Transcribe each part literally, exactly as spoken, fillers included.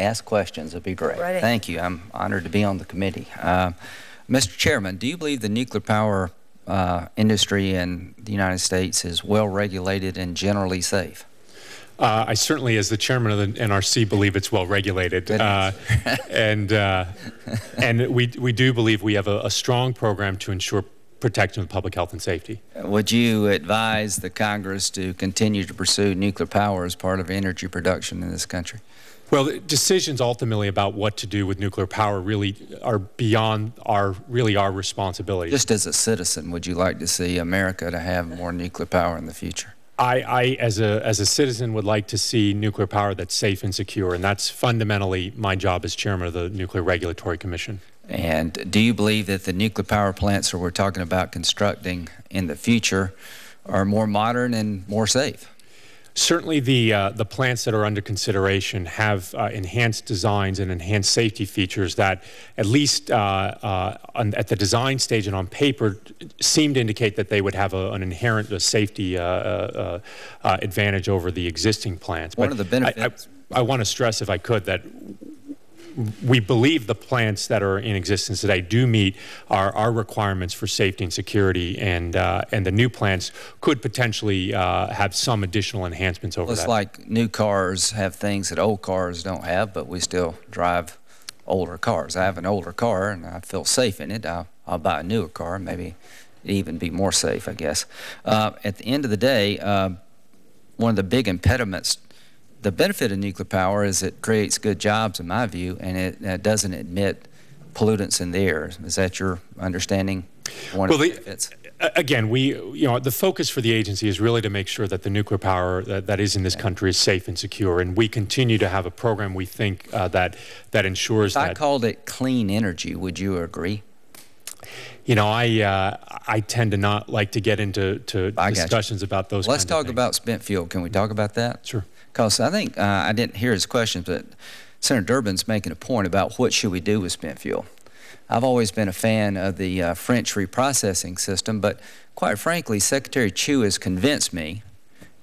ask questions. It'd be great. Right. Thank you. I'm honored to be on the committee. Uh, Mister Chairman, do you believe the nuclear power uh, industry in the United States is well regulated and generally safe? Uh, I certainly, as the chairman of the N R C, believe it's well regulated, uh, and uh, and we we do believe we have a, a strong program to ensure protection of public health and safety. Would you advise the Congress to continue to pursue nuclear power as part of energy production in this country? Well, the decisions ultimately about what to do with nuclear power really are beyond our really our responsibility. Just as a citizen, would you like to see America to have more nuclear power in the future? I, I as a as a citizen, would like to see nuclear power that's safe and secure, and that's fundamentally my job as chairman of the Nuclear Regulatory Commission. And do you believe that the nuclear power plants that we're talking about constructing in the future are more modern and more safe? Certainly the, uh, the plants that are under consideration have uh, enhanced designs and enhanced safety features that, at least uh, uh, on, at the design stage and on paper, seem to indicate that they would have a, an inherent uh, safety uh, uh, uh, advantage over the existing plants. One but of the benefits. I, I, I want to stress, if I could, that we believe the plants that are in existence today do meet our, our requirements for safety and security, and uh, and the new plants could potentially uh, have some additional enhancements over that. It's like new cars have things that old cars don't have, but we still drive older cars. I have an older car, and I feel safe in it. I'll, I'll buy a newer car, maybe even be more safe, I guess. Uh, at the end of the day, uh, one of the big impediments. The benefit of nuclear power is it creates good jobs, in my view, and it uh, doesn't emit pollutants in the air. Is that your understanding? One well, of the benefits? Again, we, you know, the focus for the agency is really to make sure that the nuclear power that, that is in this country is safe and secure, and we continue to have a program we think uh, that that ensures that. If I called it clean energy, would you agree? You know, I uh, I tend to not like to get into to discussions about those. Let's talk about spent fuel. Can we talk about that? Sure. Because I think, uh, I didn't hear his question, but Senator Durbin's making a point about what should we do with spent fuel. I've always been a fan of the uh, French reprocessing system, but quite frankly, Secretary Chu has convinced me,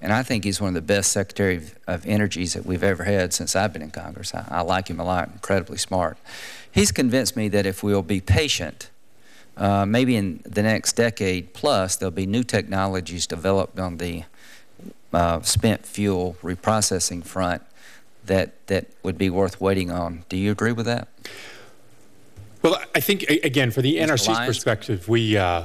and I think he's one of the best Secretary of, of Energies that we've ever had since I've been in Congress. I, I like him a lot, incredibly smart. He's convinced me that if we'll be patient, uh, maybe in the next decade plus, there'll be new technologies developed on the Uh, spent fuel reprocessing front that that would be worth waiting on. Do you agree with that? Well, I think, again, for the N R C's perspective, we uh,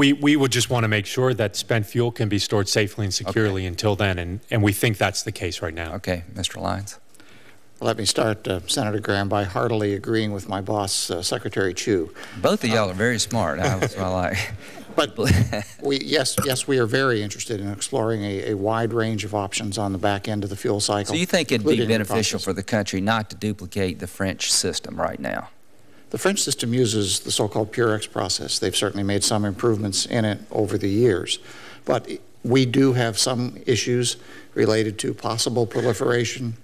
we we would just want to make sure that spent fuel can be stored safely and securely okay. until then, and and we think that's the case right now. Okay, Mister Lyons. Let me start, uh, Senator Graham, by heartily agreeing with my boss, uh, Secretary Chu. Both of y'all uh, are very smart. That's what I like. But we, yes, yes, we are very interested in exploring a, a wide range of options on the back end of the fuel cycle. So you think it'd be beneficial for the country not to duplicate the French system right now? The French system uses the so-called Purex process. They've certainly made some improvements in it over the years, but we do have some issues related to possible proliferation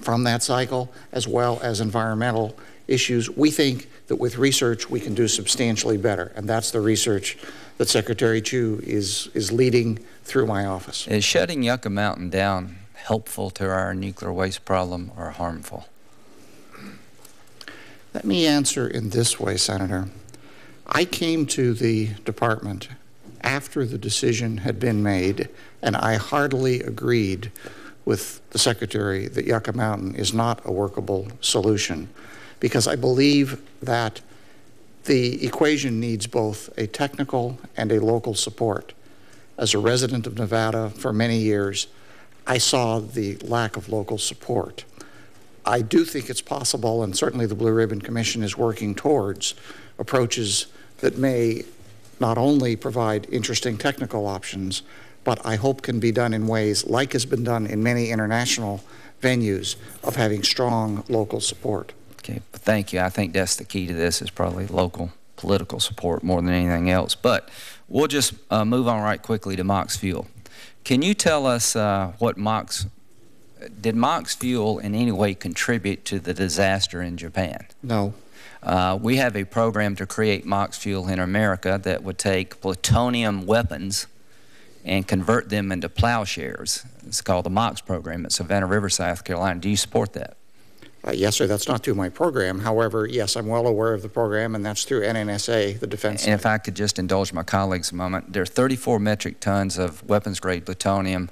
from that cycle, as well as environmental issues. We think that with research we can do substantially better, and that's the research that Secretary Chu is is leading through my office. Is shutting Yucca Mountain down helpful to our nuclear waste problem or harmful? Let me answer in this way, Senator. I came to the department after the decision had been made, and I heartily agreed with the Secretary that Yucca Mountain is not a workable solution, because I believe that the equation needs both a technical and a local support. As a resident of Nevada for many years, I saw the lack of local support. I do think it's possible, and certainly the Blue Ribbon Commission is working towards approaches that may not only provide interesting technical options, but I hope can be done in ways like has been done in many international venues of having strong local support. Okay, but thank you. I think that's the key to this is probably local political support more than anything else. But we'll just uh, move on right quickly to MOX fuel. Can you tell us uh, what MOX, did MOX fuel in any way contribute to the disaster in Japan? No. Uh, we have a program to create MOX fuel in America that would take plutonium weapons and convert them into plowshares. It's called the MOX program at Savannah River, South Carolina. Do you support that? Uh, yes, sir, that's not through my program. However, yes, I'm well aware of the program, and that's through N N S A, the defense. And side. If I could just indulge my colleagues a moment, there are thirty-four metric tons of weapons-grade plutonium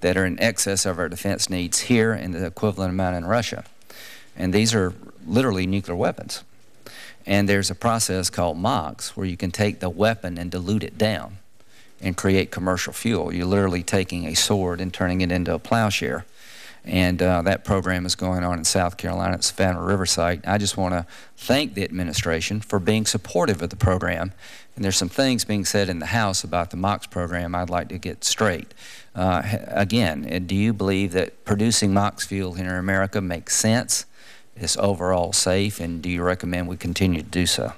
that are in excess of our defense needs here and the equivalent amount in Russia. And these are literally nuclear weapons. And there's a process called MOX where you can take the weapon and dilute it down and create commercial fuel. You're literally taking a sword and turning it into a plowshare. And uh, that program is going on in South Carolina at Savannah River site. I just want to thank the administration for being supportive of the program. And there's some things being said in the House about the MOX program I'd like to get straight. Uh, again, do you believe that producing MOX fuel here in America makes sense? Is overall safe, and do you recommend we continue to do so?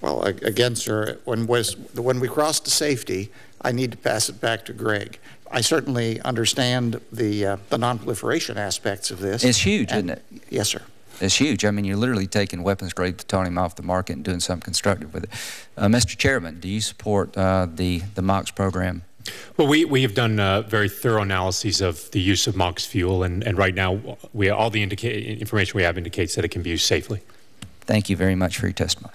Well, again, sir, when, was, when we cross to safety, I need to pass it back to Greg. I certainly understand the, uh, the non-proliferation aspects of this. It's huge, and, isn't it? Yes, sir. It's huge. I mean, you're literally taking weapons-grade plutonium off the market and doing something constructive with it. Uh, Mister Chairman, do you support uh, the, the MOX program? Well, we, we have done uh, very thorough analyses of the use of MOX fuel, and, and right now we, all the indica information we have indicates that it can be used safely. Thank you very much for your testimony.